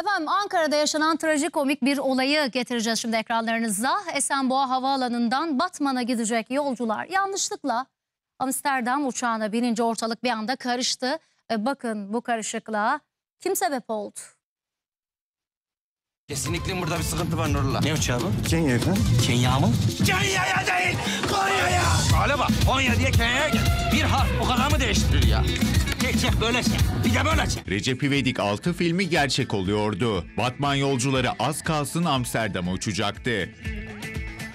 Efendim, Ankara'da yaşanan trajikomik bir olayı getireceğiz şimdi ekranlarınıza. Esenboğa Havaalanı'ndan Batman'a gidecek yolcular yanlışlıkla Amsterdam uçağına binince ortalık bir anda karıştı. Bakın bu karışıklığa kim sebep oldu? Kesinlikle burada bir sıkıntı var Nurullah. Ne uçağı bu? Kenya efendim. Kenya mı? Kenya'ya değil, Konya'ya! Hale bak, Konya diye Kenya'ya gel. Bir harf o kadar mı değiştirir ya? Çek böyle şey. Bir de böyle şey. Recep İvedik 6 filmi gerçek oluyordu. Batman yolcuları az kalsın Amsterdam'a uçacaktı.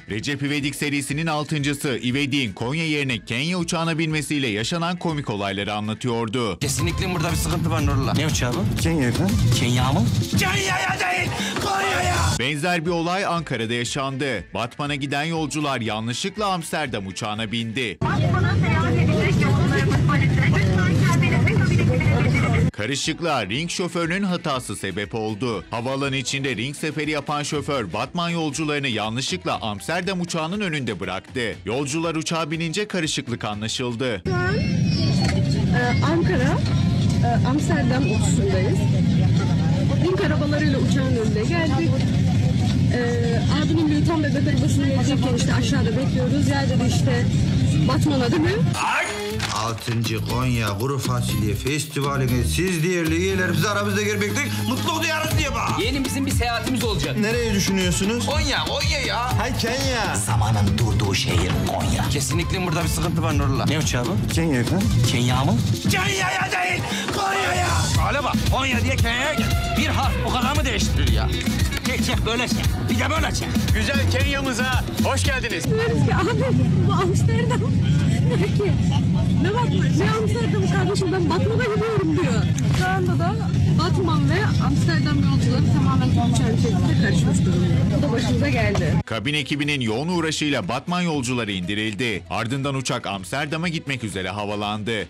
Recep İvedik serisinin 6.'sı İvedik'in Konya yerine Kenya uçağına binmesiyle yaşanan komik olayları anlatıyordu. Kesinlikle burada bir sıkıntı var Nurullah. Ne uçağı bu? Kenya efendim. Kenya mı? Kenya'ya değil, Konya'ya! Benzer bir olay Ankara'da yaşandı. Batman'a giden yolcular yanlışlıkla Amsterdam uçağına bindi. Batman'a seyahat edecek yolcularımız polise. Karışıklığa ring şoförünün hatası sebep oldu. Havaalanı içinde ring seferi yapan şoför Batman yolcularını yanlışlıkla Amsterdam uçağının önünde bıraktı. Yolcular uçağa binince karışıklık anlaşıldı. Ankara, Amsterdam uçuşundayız. Ring arabalarıyla uçağın önüne geldik. Abimin büyüğü tam bebek arabasını verirken işte aşağıda bekliyoruz. Yerde de işte Batman'a değil mi? Altıncı Konya Kuru Fasiliye Festivali'ne siz değerli üyelerimiz aramızda gelmekten mutluluk duyarız diye bak. Yeni bizim bir seyahatimiz olacak. Nereye düşünüyorsunuz? Konya, Konya ya. Hay Kenya. Zamanın durduğu şehir Konya. Kesinlikle burada bir sıkıntı var Nurullah. Ne uçağı bu? Kenya efendim. Kenya mı? Kenya'ya değil, Konya'ya. Hale bak, Konya diye Kenya'ya gel. Bir harf o kadar mı değiştirir ya? Çek böyle çek. Bir de böyle çek. Güzel Kenya'mıza hoş geldiniz. Diyoruz ki abi bu Amsterdam. Peki ne Batman ne Amsterdam kardeşim, ben Batman'a gidiyorum diyor. Şu anda da Batman ve Amsterdam yolcuları tamamen uçağın içerisinde karışmış durumda. Bu da başımıza geldi. Kabin ekibinin yoğun uğraşıyla Batman yolcuları indirildi. Ardından uçak Amsterdam'a gitmek üzere havalandı.